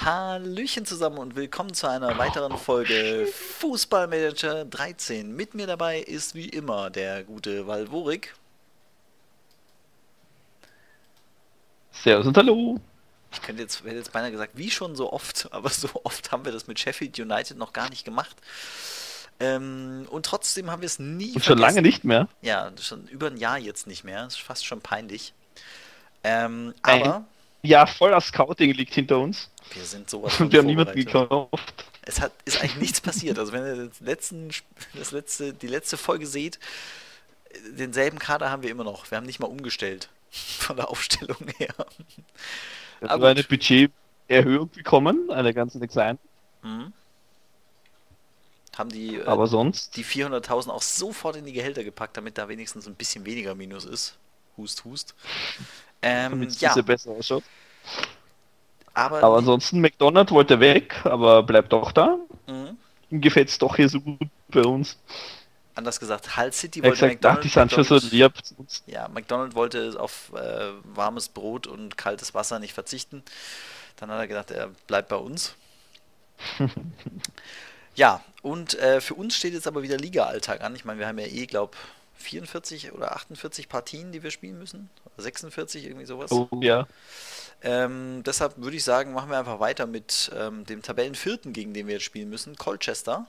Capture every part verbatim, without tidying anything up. Hallöchen zusammen und willkommen zu einer weiteren Folge Fußballmanager dreizehn. Mit mir dabei ist wie immer der gute Valvorik. Servus und hallo. Ich könnte jetzt, hätte jetzt beinahe gesagt, wie schon so oft, aber so oft haben wir das mit Sheffield United noch gar nicht gemacht. Ähm, und trotzdem haben wir es nie und schon vergessen. Lange nicht mehr. Ja, schon über ein Jahr jetzt nicht mehr. Ist fast schon peinlich. Ähm, hey. Aber... Ja, voll das Scouting liegt hinter uns. Wir sind sowas von. Und wir haben niemanden gekauft. Es hat, ist eigentlich nichts passiert. Also wenn ihr das letzten, das letzte, die letzte Folge seht, denselben Kader haben wir immer noch. Wir haben nicht mal umgestellt von der Aufstellung her. Wir haben eine Budgeterhöhung bekommen, eine ganz nix ein. Mhm. Haben die, aber äh, sonst? Die vierhunderttausend auch sofort in die Gehälter gepackt, damit da wenigstens ein bisschen weniger Minus ist. Hust, hust. Ähm, ja. Besser ausschaut. Aber, aber ansonsten, McDonald wollte weg, aber bleibt doch da. Mhm. Ihm gefällt es doch hier so gut bei uns. Anders gesagt, Hull City wollte gesagt, McDonald, die McDonald, so lieb. Ja, McDonald wollte auf äh, warmes Brot und kaltes Wasser nicht verzichten. Dann hat er gedacht, er bleibt bei uns. Ja, und äh, für uns steht jetzt aber wieder Liga-Alltag an. Ich meine, wir haben ja eh, glaube ich, vierundvierzig oder achtundvierzig Partien, die wir spielen müssen. sechsundvierzig, irgendwie sowas. Oh, ja. Ähm, deshalb würde ich sagen, machen wir einfach weiter mit ähm, dem Tabellenvierten, gegen den wir jetzt spielen müssen, Colchester.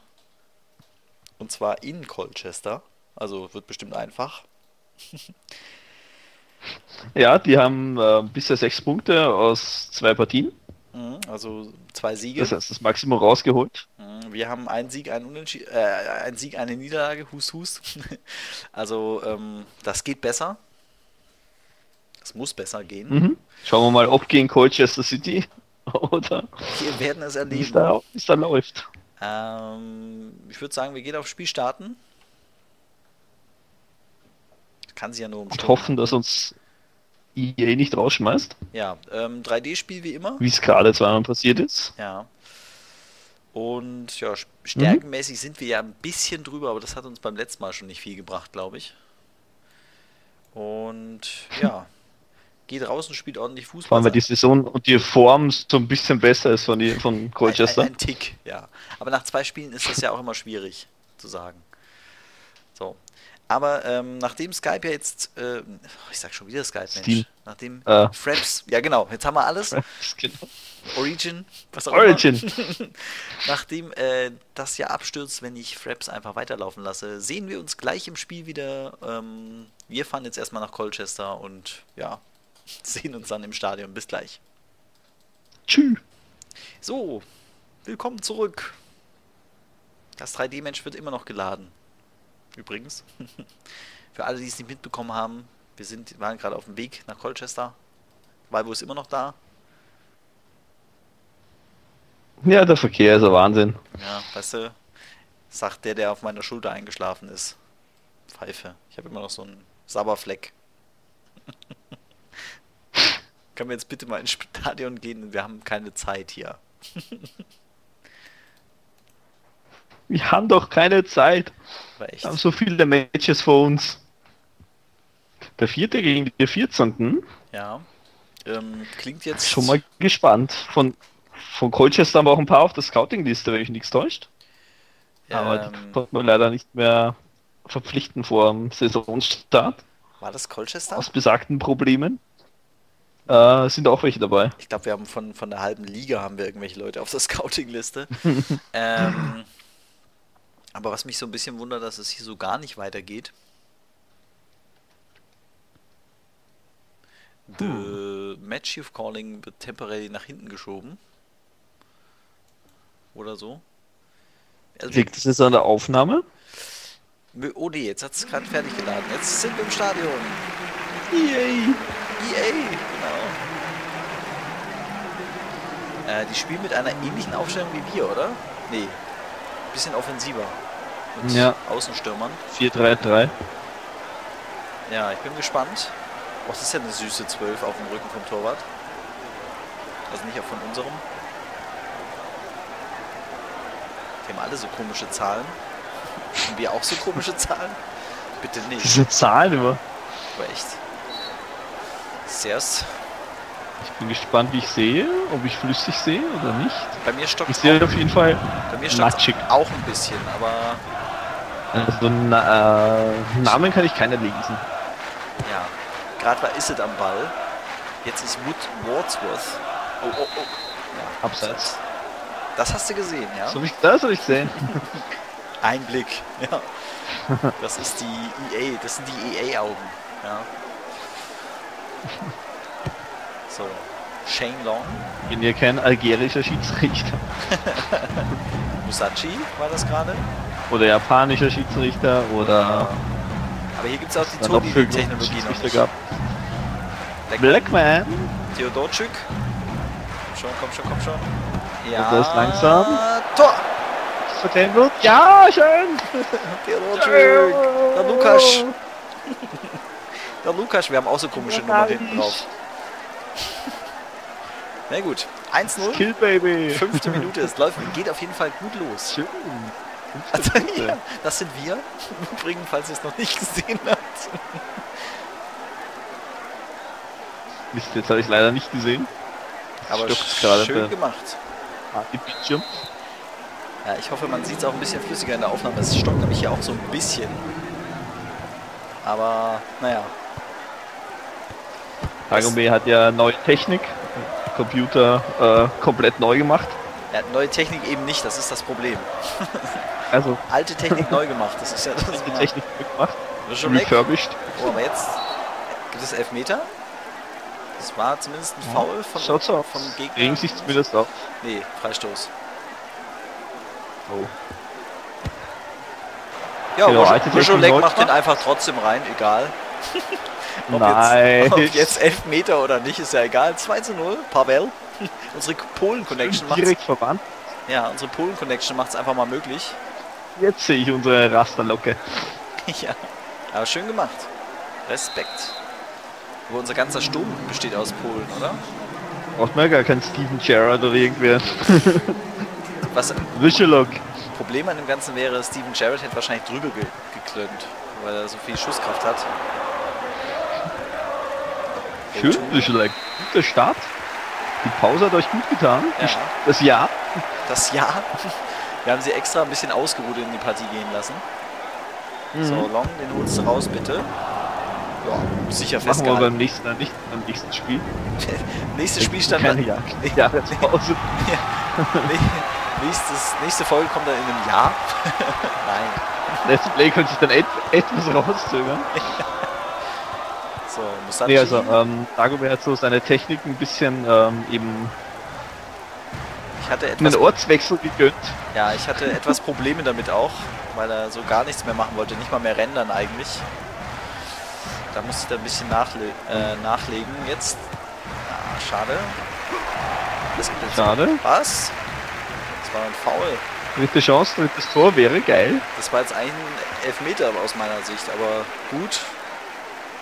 Und zwar in Colchester. Also wird bestimmt einfach. Ja, die haben äh, bisher sechs Punkte aus zwei Partien. Mhm, also zwei Siege. Das heißt, das Maximum rausgeholt. Mhm, wir haben einen Sieg, einen Unentschieden, äh, einen Sieg, eine Niederlage, hust, hust. Also ähm, das geht besser. Es muss besser gehen. Mhm. Schauen wir mal, ob gegen Colchester City oder wir werden es erleben, wie es da, wie es da läuft. Ähm, ich würde sagen, wir gehen auf Spiel starten. Kann sie ja nur umstellen. Und hoffen, dass uns E A nicht rausschmeißt. Ja, ähm, drei D-Spiel wie immer. Wie es gerade zweimal passiert ist. Ja. Und ja, stärkenmäßig mhm. sind wir ja ein bisschen drüber, aber das hat uns beim letzten Mal schon nicht viel gebracht, glaube ich. Und ja. Geht raus und spielt ordentlich Fußball. Vor allem, weil die Saison und die Form so ein bisschen besser ist von, die, von Colchester. Ein, ein, ein Tick, ja. Aber nach zwei Spielen ist das ja auch immer schwierig zu sagen. So. Aber ähm, nachdem Skype ja jetzt, äh, ich sag schon wieder Skype, Mensch. Stil. Nachdem äh. Fraps, ja genau, jetzt haben wir alles. Fraps, genau. Origin, was auch Origin. Immer. Nachdem äh, das ja abstürzt, wenn ich Fraps einfach weiterlaufen lasse, sehen wir uns gleich im Spiel wieder. Ähm, wir fahren jetzt erstmal nach Colchester und ja. Sehen uns dann im Stadion. Bis gleich. Tschüss. So, willkommen zurück. Das drei D-Mensch wird immer noch geladen. Übrigens. Für alle, die es nicht mitbekommen haben, wir sind, waren gerade auf dem Weg nach Colchester. Valvo ist immer noch da. Ja, der Verkehr ist ein Wahnsinn. Ja, weißt du, sagt der, der auf meiner Schulter eingeschlafen ist. Pfeife. Ich habe immer noch so einen Sabberfleck. Können wir jetzt bitte mal ins Stadion gehen? Wir haben keine Zeit hier. Wir haben doch keine Zeit. Wir haben so viele Matches vor uns. Der vierte gegen den vierzehnten. Ja. Ähm, klingt jetzt... Schon mal gespannt. Von, von Colchester haben wir auch ein paar auf der Scouting-Liste, wenn ich nichts täuscht. Ähm, Aber die konnte man leider nicht mehr verpflichten vor dem Saisonstart. War das Colchester? Aus besagten Problemen. Äh, sind auch welche dabei. Ich glaube, wir haben von, von der halben Liga haben wir irgendwelche Leute auf der Scouting-Liste. ähm, aber was mich so ein bisschen wundert, dass es hier so gar nicht weitergeht. Hm. The Match You've Calling wird temporär nach hinten geschoben. Oder so. Also liegt es jetzt an der Aufnahme? Oh nee, jetzt hat es gerade fertig geladen. Jetzt sind wir im Stadion. Yay! E A, genau. Äh, die spielen mit einer ähnlichen Aufstellung wie wir, oder? Nee. Ein bisschen offensiver. Mit ja. Außenstürmern. vier drei drei. Ja, ich bin gespannt. Oh, das ist ja eine süße zwölf auf dem Rücken vom Torwart. Also nicht auch von unserem. Die haben alle so komische Zahlen. Haben wir auch so komische Zahlen? Bitte nicht. Diese Zahlen immer. Aber echt. Seers. Ich bin gespannt, wie ich sehe, ob ich flüssig sehe oder nicht. Bei mir stockt es auf jeden Fall. Bei mir stockt auch ein bisschen, aber. Also na, äh, Namen kann ich keiner lesen. Ja, gerade war Isset am Ball. Jetzt ist Wood Wadsworth. Oh, oh, oh. Ja, abseits. Das hast du gesehen, ja? Das habe ich, das hab ich gesehen. Ein Blick, ja. Das ist die E A, das sind die E A-Augen, ja. So, Shane Long. Bin ja kein algerischer Schiedsrichter. Musacchi war das gerade? Oder japanischer Schiedsrichter oder. Ja. Aber hier gibt es auch die Tobi-Technologie noch nicht. Gab. Blackman. Blackman. Teodorczyk. Komm schon, komm schon, komm schon. Ja. Und das langsam. Tor! Verteilt wird. Ja, schön! Teodorczyk. Der Lukas. Der Lukas, wir haben auch so komische Nummern hinten drauf. Na gut. eins null. Kill, Baby. Fünfte Minute, es läuft. Geht auf jeden Fall gut los. Schön. Also, ja, das sind wir. Im Übrigen, falls ihr es noch nicht gesehen habt. Mist, jetzt habe ich leider nicht gesehen. Das aber schön gerade gemacht. Ah, ja, ich hoffe, man sieht es auch ein bisschen flüssiger in der Aufnahme. Es stockt nämlich hier auch so ein bisschen. Aber, naja. Dagome hat ja neue Technik. Computer äh, komplett neu gemacht. Ja, neue Technik eben nicht, das ist das Problem. Also alte Technik neu gemacht, das ist ja das. Alte Technik neu gemacht, das ist schon refurbished. Oh, aber jetzt gibt es Elfmeter. Das war zumindest ein Foul von, Schaut's von, von Gegner. Regen sich zumindest auf. Nee, Freistoß. Oh. Ja, Mussolek macht den einfach trotzdem rein, egal. Ob jetzt, ob jetzt Elfmeter oder nicht, ist ja egal. zwei zu null, Pavel. Unsere Polen-Connection macht direkt voran. Ja, unsere Polen-Connection macht es einfach mal möglich. Jetzt sehe ich unsere Rasterlocke. Ja, aber schön gemacht. Respekt. Aber unser ganzer Sturm besteht aus Polen, oder? Braucht man ja gar keinen Steven Jarrett oder irgendwer. Was? Wischelock. Problem an dem Ganzen wäre, Steven Jarrett hätte wahrscheinlich drüber ge geklönt, weil er so viel Schusskraft hat. Schön, Wischelock. Guter Start. Die Pause hat euch gut getan. Ja. Das Jahr. Das Jahr. Wir haben sie extra ein bisschen ausgeruht in die Partie gehen lassen. Mhm. So, Long, den holst du raus, bitte. Ja, sicher festgehalten. Machen wir beim nächsten, nicht beim nächsten Spiel. Nächstes Spiel stand dann... Jahr. Jahr Pause. Nächstes, nächste Folge kommt dann in einem Jahr. Nein. Let's Play könnte sich dann et etwas rauszögern. So, Musacchi. Nee, also ähm, Dagome hat so seine Technik ein bisschen ähm, eben ich hatte etwas einen Ortswechsel gegönnt. Ja, ich hatte etwas Probleme damit auch, weil er so gar nichts mehr machen wollte, nicht mal mehr rendern eigentlich. Da musste ich da ein bisschen nachle äh, nachlegen jetzt. Ah, schade. Das gibt jetzt schade. Was? Das war ein Foul. Dritte Chance, drittes Tor wäre geil. Das war jetzt ein Elfmeter aus meiner Sicht, aber gut.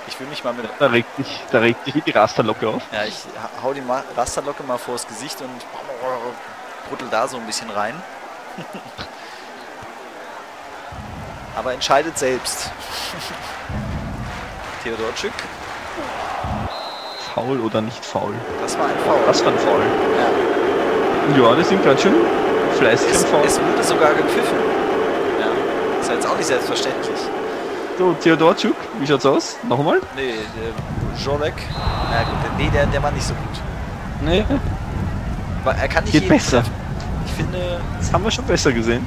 Ich will mich mal mit... Da regt dich, da regt dich die Rasterlocke auf. Ja, ich hau die Ma Rasterlocke mal vors Gesicht und bruttel da so ein bisschen rein. Aber entscheidet selbst. Teodorczyk. Faul oder nicht faul? Das war ein Faul. Das war ein Faul. Ja, ja, das sind ganz schön fleißig im Faul. Es wurde sogar gepfiffen. Ja, ist ja jetzt auch nicht selbstverständlich. So, Teodorczyk, wie schaut's aus? Nochmal? Nee, der Jorek. Na gut, nee, der, der war nicht so gut. Nee. Aber er kann nicht geht besser. Treffen. Ich finde. Das haben wir schon besser gesehen.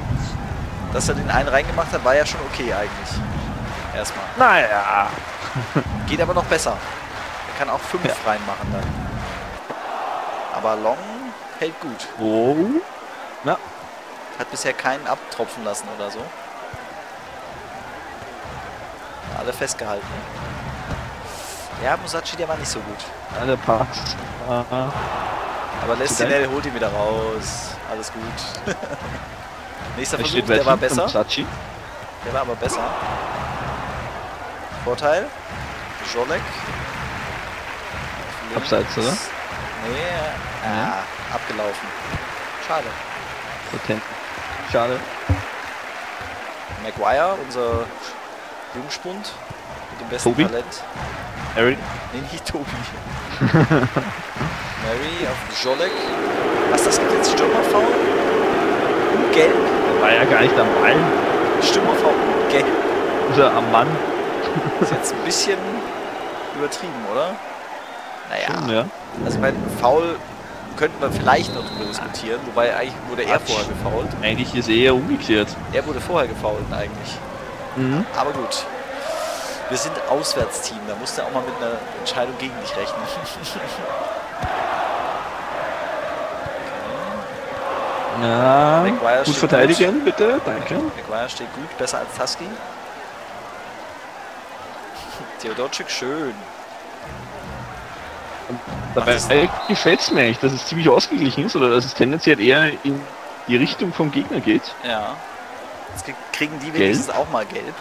Dass er den einen reingemacht hat, war ja schon okay eigentlich. Erstmal. Naja. Geht aber noch besser. Er kann auch fünf ja. reinmachen dann. Aber Long hält gut. Oh. Na. Hat bisher keinen abtropfen lassen oder so. Alle festgehalten. Ja, Musacchi, der war nicht so gut. Alle passt. Aha. Aber Lestinelli holt ihn wieder raus. Alles gut. Nächster Versuch, der welchen? War besser. Musacchi. Der war aber besser. Vorteil. Jorlek. Abseits, oder? Nee. Ah, mhm. Abgelaufen. Schade. Potent. Schade. Maguire, unser... Jungspund mit dem besten Tobi? Talent. Harry? Nee, nicht Tobi. Murray auf Jolek. Was, das gibt jetzt Stürmerfaul? Und Gelb? Der war ja gar nicht am Ball. Stürmerfaul und Gelb. Oder am Mann. Ist jetzt ein bisschen übertrieben, oder? Naja. Schon, ja. Also bei Foul könnten wir vielleicht noch drüber diskutieren, wobei eigentlich wurde er Ach, vorher gefoult. Eigentlich ist er eher umgekehrt. Er wurde vorher gefoult eigentlich. Mhm. Aber gut. Wir sind Auswärtsteam, da musst du auch mal mit einer Entscheidung gegen dich rechnen. Okay. Ja, Maguire gut verteidigen, gut. bitte, danke. Maguire steht gut, besser als Tusky. Teodorczyk, schön. Dabei gefällt es mir eigentlich, dass es ziemlich ausgeglichen ist oder dass es tendenziell eher in die Richtung vom Gegner geht. Ja, jetzt kriegen die wenigstens gelb. auch mal gelb.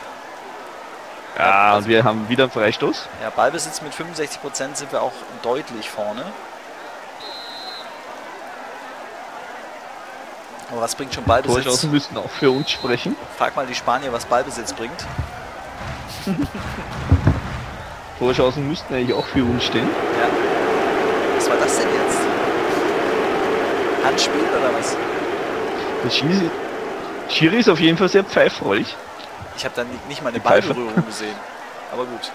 Ja, also, und wir haben wieder einen Freistoß. Ja, Ballbesitz mit fünfundsechzig Prozent sind wir auch deutlich vorne. Aber was bringt schon Ballbesitz? Torchancen müssen auch für uns sprechen. Frag mal die Spanier, was Ballbesitz bringt. Torchancen müssten eigentlich auch für uns stehen. Ja. Was war das denn jetzt? Handspiel oder was? Der Schiri ist auf jeden Fall sehr pfeifreudig. Ich habe dann nicht mal eine Ballberührung gesehen, aber gut.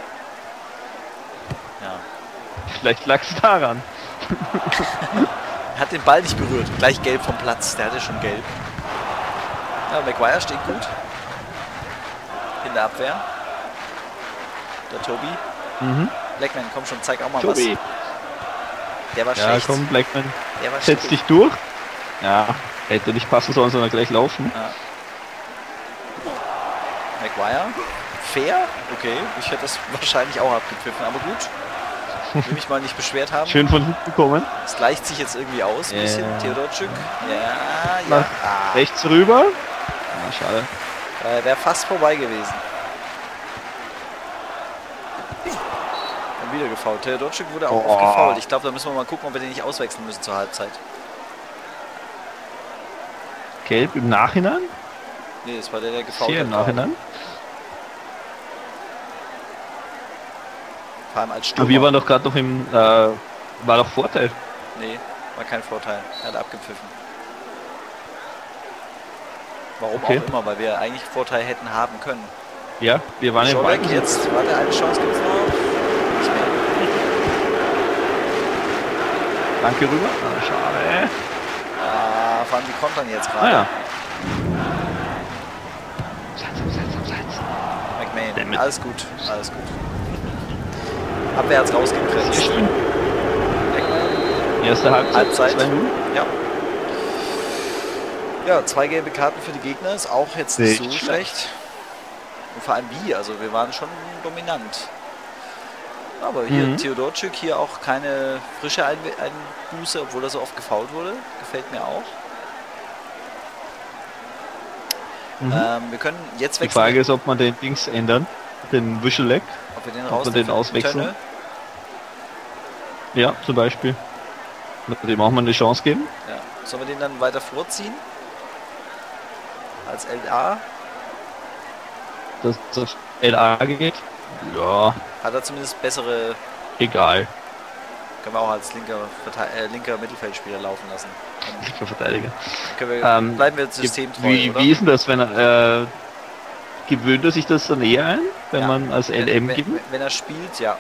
Ja. Vielleicht lag es daran. Hat den Ball nicht berührt, gleich gelb vom Platz, der hatte schon gelb. Ja, Maguire steht gut. In der Abwehr. Der Tobi. Mhm. Blackman, komm schon, zeig auch mal Tobi. was. Der war ja, schlecht. Ja, komm Blackman, der war setz schlecht. dich durch. Ja, hätte nicht passen sollen, sondern gleich laufen. Ja. Maguire. Fair? Okay, ich hätte das wahrscheinlich auch abgepfiffen, aber gut. Will mich mal nicht beschwert haben. Schön von hinten kommen. Es gleicht sich jetzt irgendwie aus, ein yeah. bisschen. Teodorczyk. Ja, ja. Nach rechts rüber. Ja, schade. Äh, Wäre fast vorbei gewesen. Und wieder gefault. Teodorczyk wurde auch oh. oft gefault. Ich glaube, da müssen wir mal gucken, ob wir den nicht auswechseln müssen zur Halbzeit. Gelb im Nachhinein? Nee, das war der, der gefault hat. Im Nachhinein. Vor allem als Stürmer. Aber wir waren doch gerade noch im... Äh, war doch Vorteil. Nee, war kein Vorteil. Er hat abgepfiffen. Warum okay. auch immer, weil wir eigentlich Vorteil hätten haben können. Ja, wir waren im Ball. Jetzt, warte, eine Chance gibt es noch. Nicht mehr. Danke rüber. Ah, schade. Ah, vor allem die kontern jetzt gerade. Ah, ja. Damit. Alles gut, alles gut. Abwehr hat's rausgekriegt. Erste Halbzeit. Halbzeit. Ja. ja, zwei gelbe Karten für die Gegner ist auch jetzt nicht, nicht so schlecht. Und vor allem wir, also wir waren schon dominant. Aber hier mhm. Teodorczyk, hier auch keine frische Einbuße, obwohl er so oft gefoult wurde. Gefällt mir auch. Mhm. Ähm, wir können jetzt wechseln. Die Frage ist, ob man den Dings ändern, den Wischeleck, ob wir den, ob man den auswechseln. Tönne? Ja, zum Beispiel. Dem auch mal eine Chance geben. Ja. Sollen wir den dann weiter vorziehen? Als L A? Dass das L A geht? Ja. Hat er zumindest bessere... Egal. Können wir auch als linker, äh, linker Mittelfeldspieler laufen lassen. Linker Verteidiger. Wir, ähm, bleiben wir systemtreu, wie, oder? Wie ist denn das, wenn er... Äh, gewöhnt er sich das dann eher ein, wenn ja. man als L M wenn, gibt? Wenn, wenn er spielt, ja.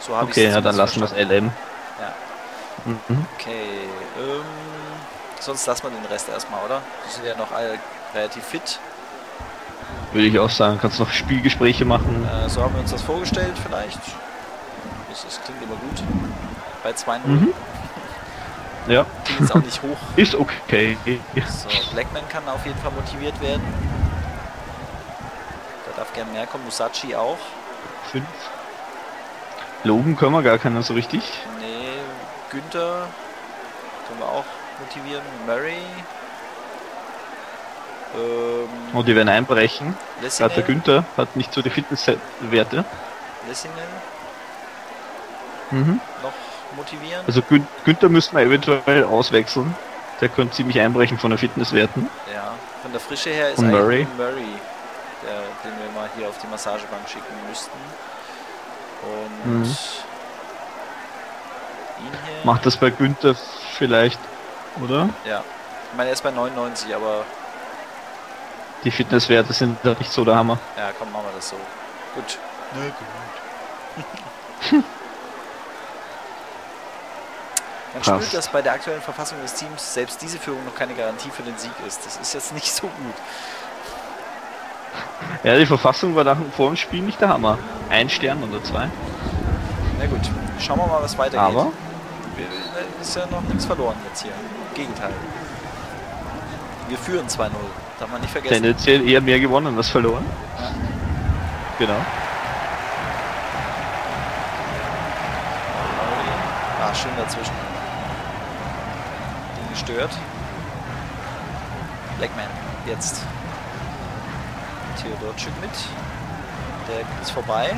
So habe okay, ja, dann lassen wir das L M. Ja. Mhm. Okay, ähm, sonst lassen wir den Rest erstmal, oder? Die sind ja noch alle relativ fit. Würde ich auch sagen, kannst noch Spielgespräche machen. Äh, so haben wir uns das vorgestellt vielleicht. Das klingt immer gut. Bei zwei null. Mhm. Ja. Klingt jetzt auch nicht hoch. Ist okay. So, Blackman kann auf jeden Fall motiviert werden. Da darf gern mehr kommen. Musacchi auch. fünf. Loben können wir gar keiner so richtig. Nee, Günther können wir auch motivieren. Murray. Ähm, Und die werden einbrechen. Lestinelli. Der Günther hat nicht so die Fitnesswerte. Lestinelli. Mhm. Noch motivieren. Also Gün Günther müssten wir eventuell auswechseln. Der könnte ziemlich einbrechen von der Fitnesswerten. Ja, von der Frische her ist Und eigentlich Murray, Murray der, den wir mal hier auf die Massagebank schicken müssten. Und mhm. Linie. Macht das bei Günther vielleicht, oder? Ja. Ich meine, er ist bei neunundneunzig, aber... Die Fitnesswerte sind da nicht so der Hammer. Ja, komm, machen wir das so. Gut. Nö, gut. Man spürt, dass bei der aktuellen Verfassung des Teams selbst diese Führung noch keine Garantie für den Sieg ist. Das ist jetzt nicht so gut. Ja, die Verfassung war nach dem vor dem Spiel nicht der Hammer. Ein Stern oder zwei. Na gut, schauen wir mal, was weitergeht. Aber ist ja noch nichts verloren jetzt hier. Im Gegenteil. Wir führen zwei null. Darf man nicht vergessen. Tendenziell eher mehr gewonnen als verloren. Ja. Genau. Ah, schön dazwischen. Den gestört. Blackman, jetzt. Teodorczyk mit. Der ist vorbei.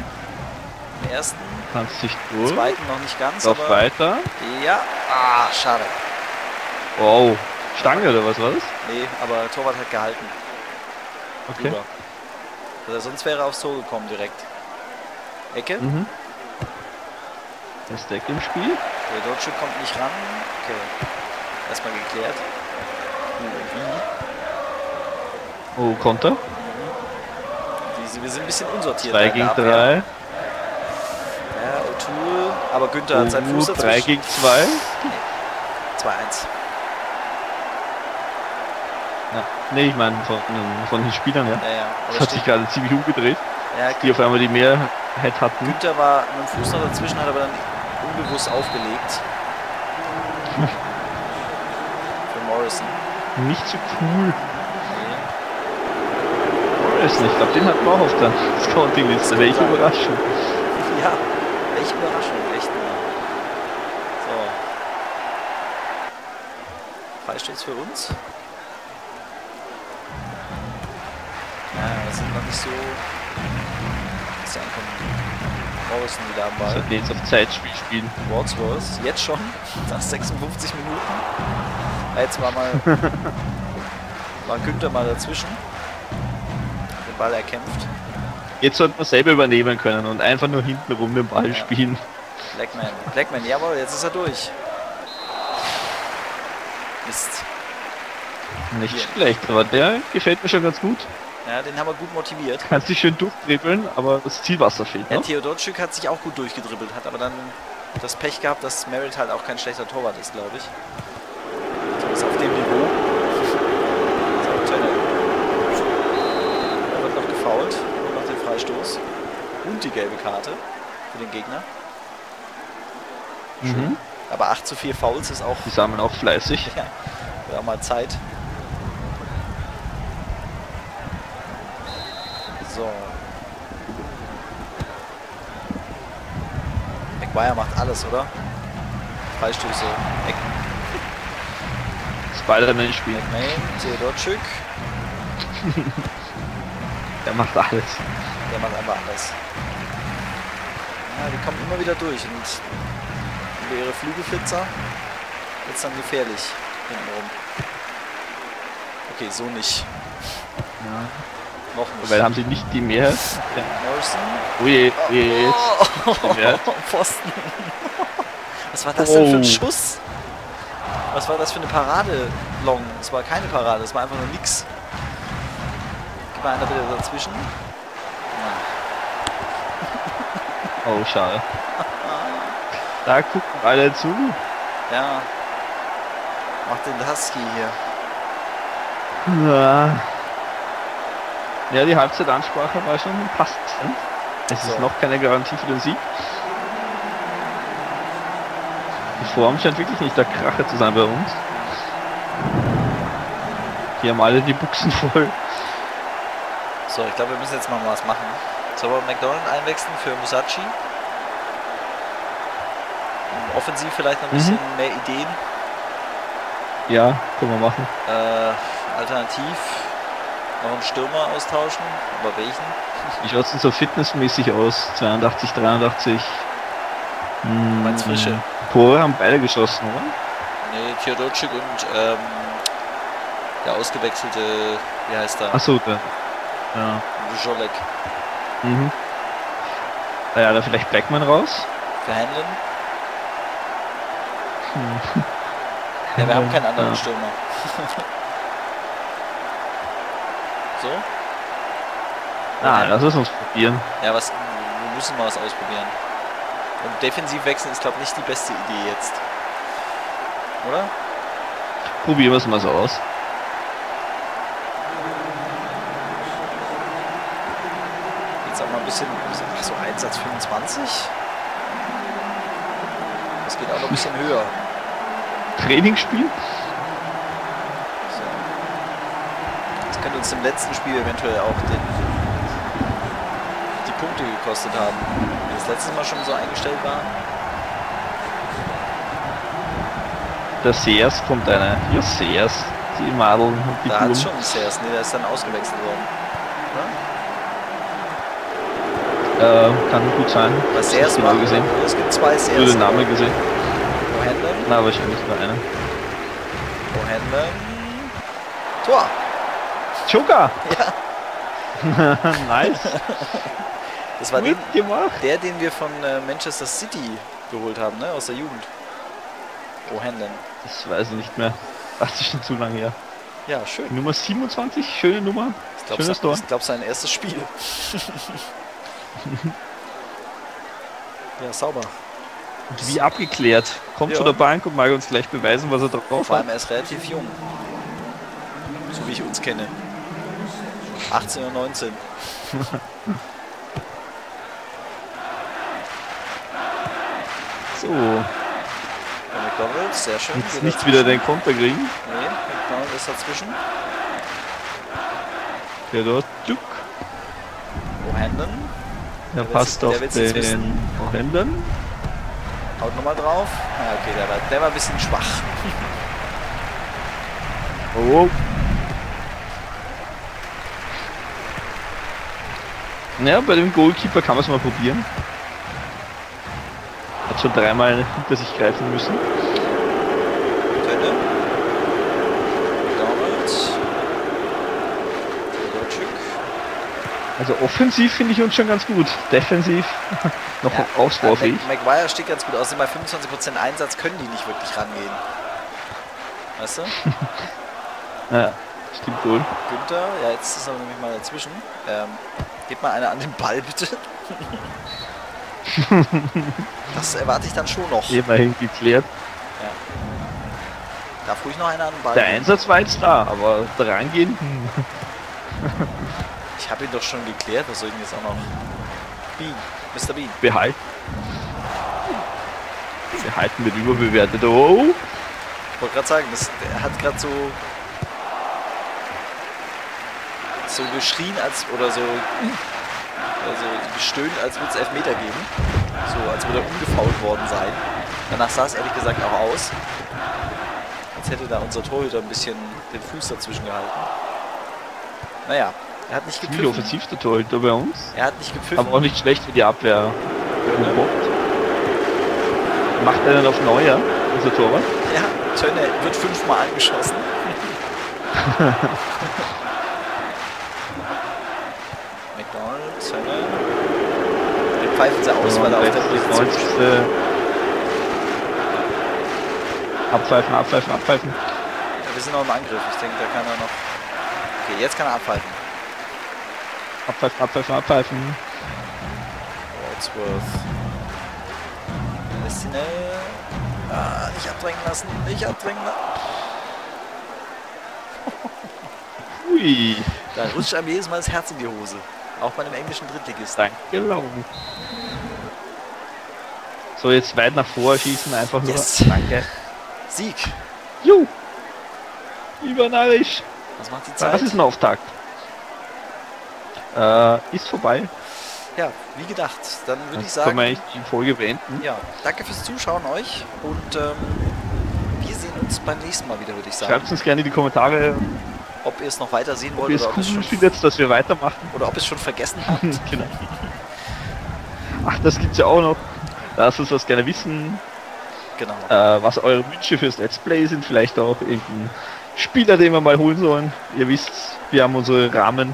Den ersten. Kannst dich durch. Den zweiten noch nicht ganz. Lauf aber weiter. Ja. Ah, schade. Wow. Stange oder was war das? Nee, aber Torwart hat gehalten. Okay. Drüber. Also sonst wäre er aufs Tor gekommen direkt. Ecke. Mhm. Das Deck im Spiel. Der Deutsche kommt nicht ran. Okay. Erstmal geklärt. Mhm. Oh, Konter. Mhm. Die, wir sind ein bisschen unsortiert. zwei gegen drei. Ja, ja O'Toole. Aber Günther hat seinen Fuß dazwischen. drei gegen zwei. Nee. zwei eins. Ja. Nee, ich meine von, von den Spielern, ja. ja, ja. Das hat sich gerade ziemlich umgedreht, ja, die auf einmal die Mehrheit hatten. Günther war mit dem Fuß noch dazwischen, hat aber dann unbewusst aufgelegt. Für Morrison. Nicht so cool. Nee. Morrison, ich glaube, den hat man auch auf der Scouting-Liste. Welche Überraschung. Ja, welche Überraschung, echt. So. Freistoß für uns. Sind noch nicht so das ankommen. Außen wieder am Ball. Jetzt auf Zeitspiel spielen. Wadsworth, jetzt schon, nach sechsundfünfzig Minuten. Ja, jetzt war mal war Günther mal dazwischen. Den Ball erkämpft. Jetzt sollte man selber übernehmen können und einfach nur hinten rum den Ball ja. spielen. Blackman, Blackman, jawohl, jetzt ist er durch. Mist. Nicht Hier. schlecht, aber der gefällt mir schon ganz gut. Ja, den haben wir gut motiviert. Kannst dich schön durchdribbeln, aber das Zielwasser fehlt. Ja, ne? Teodorczyk hat sich auch gut durchgedribbelt, hat aber dann das Pech gehabt, dass Merritt halt auch kein schlechter Torwart ist, glaube ich. Zumindest auf dem Niveau. So, Tönner. Er wird noch gefoult, noch den Freistoß. Und die gelbe Karte für den Gegner. Schön. Mhm. Aber acht zu vier Fouls ist auch... Die sammeln auch fleißig. Ja, wir haben mal Zeit. So. Maguire macht alles, oder? Freistöße, Ecken. Spider-Man spielt. Teodorczyk. Der macht alles. Der macht einfach alles. Ja, die kommen immer wieder durch und über ihre Flügelflitzer wird es dann gefährlich hintenrum. Okay, so nicht. Ja. Noch nicht. Weil haben sie nicht die Mehrheit. Ja. Oh je, oh je, jetzt. Oh, oh, oh, Pfosten. Was war das oh. denn für ein Schuss? Was war das für eine Parade, Long? Es war keine Parade, es war einfach nur nix. Gib mal einer bitte dazwischen. Nein. Oh, schade. Da gucken alle zu. Ja. Macht den Husky hier. Ja. Ja, die Halbzeitansprache war schon passt. Es so. ist noch keine Garantie für den Sieg. Die Form scheint wirklich nicht der Kracher zu sein bei uns. Die haben alle die Buchsen voll. So, ich glaube, wir müssen jetzt mal was machen. Sollen wir McDonald einwechseln für Musacchi? Und offensiv vielleicht noch ein mhm. bisschen mehr Ideen. Ja, können wir machen. Äh, alternativ. Noch einen Stürmer austauschen, aber welchen? Wie schaut es denn so fitnessmäßig aus? zweiundachtzig, dreiundachtzig. Hm, Meinst frische? Tore haben beide geschossen, oder? Nee, Teodorczyk und ähm, der ausgewechselte, wie heißt der? Achso, der. Ja. Jolek. Mhm. Naja, da vielleicht Beckmann raus. Verhandeln. Hm. Ja, wir haben keinen anderen ja. Stürmer. So? Ah, lass es uns probieren. Ja, was, wir müssen mal was ausprobieren. Und defensiv wechseln ist, glaube ich, nicht die beste Idee jetzt. Oder? Probieren wir es mal so aus. Jetzt auch mal ein bisschen, ach so, Einsatz fünfundzwanzig? Das geht auch noch ein bisschen höher. Trainingsspiel? So. Das könnte uns im letzten Spiel eventuell auch den Punkte gekostet haben, wie das letztes Mal schon so eingestellt war. Der Seers kommt einer. Ja, Seers. Die Madeln und die da hat schon einen Seers. Ne, der ist dann ausgewechselt worden. Oder? Äh, kann gut sein. Bei Seers mal gesehen. Es gibt zwei Seers. Nur den Namen gesehen. O'Hanlon? Na, wahrscheinlich nur einer. O'Hanlon. Tor! Chuka! Ja. Nice. Das war den, der, den wir von äh, Manchester City geholt haben, ne? Aus der Jugend. O'Hanlon. Das weiß ich nicht mehr. Das ist schon zu lange her. Ja, schön. Nummer siebenundzwanzig, schöne Nummer. Ich glaube, schönes Tor. Ich glaube, sein erstes Spiel. Ja, sauber. Und wie abgeklärt. Kommt ja. zu der Bank und mag uns gleich beweisen, was er drauf hat. Vor allem, er ist relativ jung. So wie ich uns kenne. achtzehn und neunzehn. So. McDonald's, sehr schön. Jetzt nicht wieder den Konter kriegen. Nee, McDonald's ist dazwischen. Der dort, Duke. O'Hanlon. Der, der passt auf den O'Hanlon. Haut nochmal drauf. Ah, okay, der war, der war ein bisschen schwach. Oh. Naja, bei dem Goalkeeper kann man es mal probieren. Hat schon dreimal hinter sich greifen müssen. Tönner. Damals. Teodorczyk. Also offensiv finde ich uns schon ganz gut. Defensiv noch ja, ausbaufähig. Maguire steht ganz gut aus. Bei fünfundzwanzig Prozent Einsatz können die nicht wirklich rangehen. Weißt du? Naja, stimmt wohl. Günther, ja, jetzt ist er nämlich mal dazwischen. Ähm, geht mal einer an den Ball, bitte. Das erwarte ich dann schon noch. Immerhin geklärt. Ja. Da fuhr ich noch einer an den Ball. Der Einsatz war jetzt da, aber reingehen. Ich habe ihn doch schon geklärt, was soll ich denn jetzt auch noch? Bean, Mister Bean. Behalten. Behalten wird überbewertet. Oh. Ich wollte gerade sagen, das, der hat gerade so so geschrien als oder so. Also gestöhnt, als würde es Elfmeter geben. So, als würde er umgefault worden sein. Danach sah es ehrlich gesagt auch aus. Als hätte da unser Torhüter ein bisschen den Fuß dazwischen gehalten. Naja, er hat nicht gepfiffen. Viel offensiv der Torhüter bei uns. Er hat nicht gepfiffen. Aber auch nicht schlecht für die Abwehr. Ja. Macht er dann auf Neuer, unser Torwart? Ja, Tönner wird fünfmal angeschossen. Pfeifen sie aus, ja, weil er auf der Position äh, abpfeifen, abpfeifen, abpfeifen. Ja, wir sind noch im Angriff. Ich denke, da kann er noch... Okay, jetzt kann er abpfeifen. Abpfeifen, abpfeifen, abpfeifen. Wadsworth. Lestinelli. Ah, nicht abdrängen lassen, nicht abdrängen lassen. Ui. Da rutscht einem jedes Mal das Herz in die Hose. Auch bei einem englischen Drittligisten. Genau. So, jetzt weit nach vor schießen, einfach nur. Yes. Danke. Sieg. Juh. Übernarisch. Was macht die Zeit? Das ist ein Auftakt. Äh, ist vorbei. Ja, wie gedacht. Dann würde ich sagen. Können wir echt die Folge beenden. Ja, danke fürs Zuschauen euch. Und ähm, wir sehen uns beim nächsten Mal wieder, würde ich sagen. Schreibt uns gerne in die Kommentare. Ob ihr es noch weiter sehen wollt, ob oder ob cool es schon jetzt, dass wir weitermachen. Oder ob ihr es schon vergessen habt. Genau. Ach, das gibt's ja auch noch. Lasst uns das gerne wissen. Genau. Äh, was eure Wünsche fürs Let's Play sind. Vielleicht auch irgendein Spieler, den wir mal holen sollen. Ihr wisst, wir haben unsere Rahmen.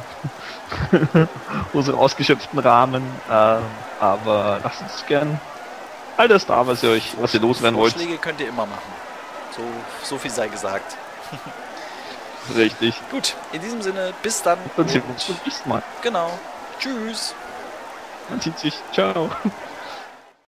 Unsere ausgeschöpften Rahmen. Äh, aber lasst uns gern All das da, was ihr euch, was ihr loswerden wollt. Vorschläge könnt ihr immer machen. So, so viel sei gesagt. Richtig. Gut, in diesem Sinne, bis dann. Dann sehen wir uns beim nächsten Mal. Genau. Tschüss. Man sieht sich. Ciao.